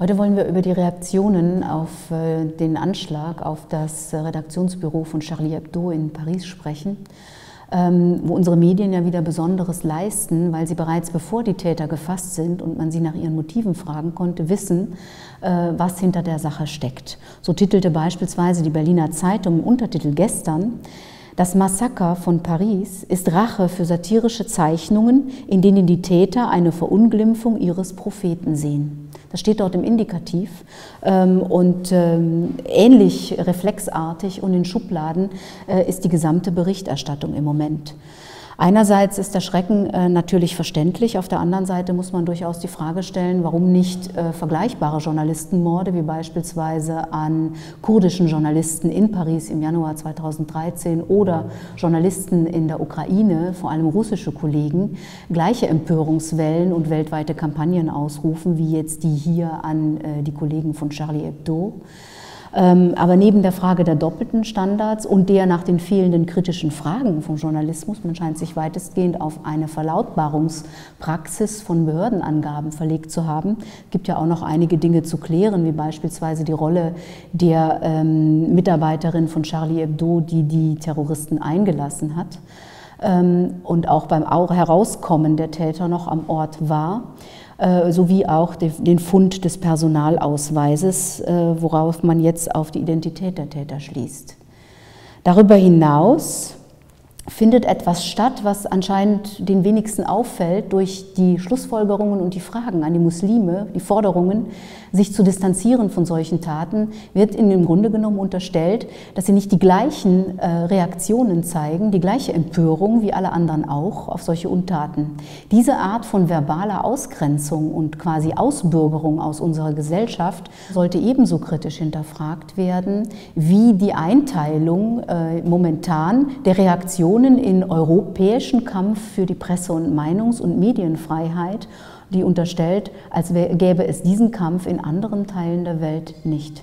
Heute wollen wir über die Reaktionen auf den Anschlag auf das Redaktionsbüro von Charlie Hebdo in Paris sprechen, wo unsere Medien ja wieder Besonderes leisten, weil sie bereits bevor die Täter gefasst sind und man sie nach ihren Motiven fragen konnte, wissen, was hinter der Sache steckt. So titelte beispielsweise die Berliner Zeitung im Untertitel gestern: Das Massaker von Paris ist Rache für satirische Zeichnungen, in denen die Täter eine Verunglimpfung ihres Propheten sehen. Das steht dort im Indikativ und ähnlich reflexartig und in Schubladen ist die gesamte Berichterstattung im Moment. Einerseits ist der Schrecken natürlich verständlich, auf der anderen Seite muss man durchaus die Frage stellen, warum nicht vergleichbare Journalistenmorde wie beispielsweise an kurdischen Journalisten in Paris im Januar 2013 oder Journalisten in der Ukraine, vor allem russische Kollegen, gleiche Empörungswellen und weltweite Kampagnen ausrufen, wie jetzt die hier an die Kollegen von Charlie Hebdo. Aber neben der Frage der doppelten Standards und der nach den fehlenden kritischen Fragen vom Journalismus, man scheint sich weitestgehend auf eine Verlautbarungspraxis von Behördenangaben verlegt zu haben, gibt ja auch noch einige Dinge zu klären, wie beispielsweise die Rolle der Mitarbeiterin von Charlie Hebdo, die die Terroristen eingelassen hat und auch beim Herauskommen der Täter noch am Ort war, sowie auch den Fund des Personalausweises, worauf man jetzt auf die Identität der Täter schließt. Darüber hinaus findet etwas statt, was anscheinend den wenigsten auffällt, durch die Schlussfolgerungen und die Fragen an die Muslime, die Forderungen, sich zu distanzieren von solchen Taten, wird ihnen im Grunde genommen unterstellt, dass sie nicht die gleichen Reaktionen zeigen, die gleiche Empörung wie alle anderen auch auf solche Untaten. Diese Art von verbaler Ausgrenzung und quasi Ausbürgerung aus unserer Gesellschaft sollte ebenso kritisch hinterfragt werden, wie die Einteilung momentan der Reaktion in europäischen Kampf für die Presse- und Meinungs- und Medienfreiheit, die unterstellt, als gäbe es diesen Kampf in anderen Teilen der Welt nicht.